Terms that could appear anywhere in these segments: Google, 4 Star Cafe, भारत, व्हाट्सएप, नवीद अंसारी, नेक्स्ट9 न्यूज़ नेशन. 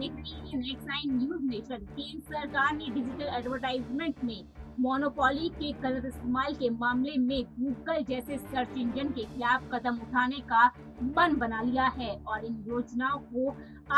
है कि नेक्स्ट9 न्यूज़ नेशन केंद्र सरकार ने डिजिटल एडवर्टाइजमेंट में मोनोपोली के गलत इस्तेमाल के मामले में गूगल जैसे सर्च इंजन के खिलाफ कदम उठाने का मन बना लिया है और इन योजनाओं को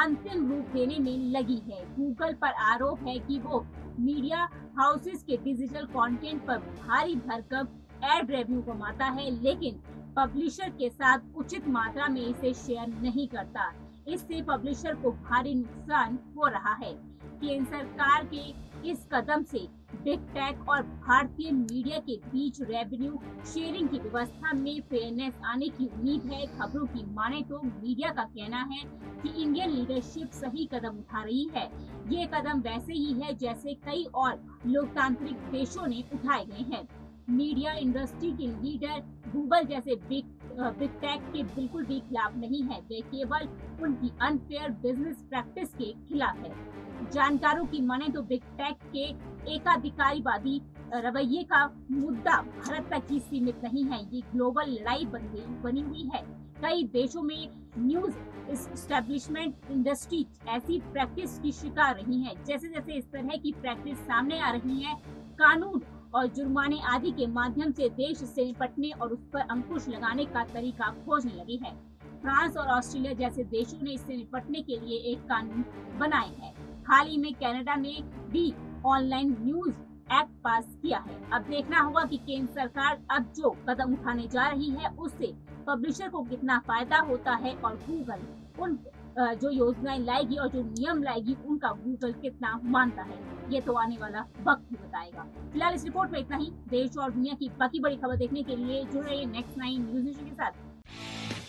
अंतिम रूप देने में लगी है। गूगल पर आरोप है कि वो मीडिया हाउसेस के डिजिटल कंटेंट पर भारी भरकम एड रेवेन्यू कमाता है, लेकिन पब्लिशर के साथ उचित मात्रा में इसे शेयर नहीं करता। इससे पब्लिशर को भारी नुकसान हो रहा है। केंद्र सरकार के इस कदम से बिग टेक और भारतीय मीडिया के बीच रेवेन्यू शेयरिंग की व्यवस्था में फेयरनेस आने की उम्मीद है। खबरों की माने तो मीडिया का कहना है कि इंडियन लीडरशिप सही कदम उठा रही है। ये कदम वैसे ही है जैसे कई और लोकतांत्रिक देशों ने उठाए गए हैं। मीडिया इंडस्ट्री के लीडर गूगल जैसे बिग टेक के बिल्कुल भी खिलाफ नहीं है, वे केवल उनकी अनफेयर बिजनेस प्रैक्टिस के खिलाफ है। जानकारों की माने तो बिग टेक के एकाधिकारवादी रवैये का मुद्दा भारत तक ही सीमित नहीं है, ये ग्लोबल लड़ाई बनी हुई है। कई देशों में न्यूज एस्टैब्लिशमेंट इंडस्ट्री ऐसी प्रैक्टिस की शिकार रही है। जैसे जैसे इस तरह की प्रैक्टिस सामने आ रही है, कानून और जुर्माने आदि के माध्यम से देश से निपटने और उस पर अंकुश लगाने का तरीका खोजने लगे हैं। फ्रांस और ऑस्ट्रेलिया जैसे देशों ने इससे निपटने के लिए एक कानून बनाए हैं। हाल ही में कनाडा ने भी ऑनलाइन न्यूज एक्ट पास किया है। अब देखना होगा कि केंद्र सरकार अब जो कदम उठाने जा रही है उससे पब्लिशर को कितना फायदा होता है और गूगल उन जो योजनाएं लाएगी और जो नियम लाएगी उनका गूगल कितना मानता है, ये तो आने वाला वक्त ही बताएगा। फिलहाल इस रिपोर्ट में इतना ही। देश और दुनिया की बाकी बड़ी खबर देखने के लिए जुड़े रहिए नेक्स्ट9 न्यूज़ नेशन के साथ।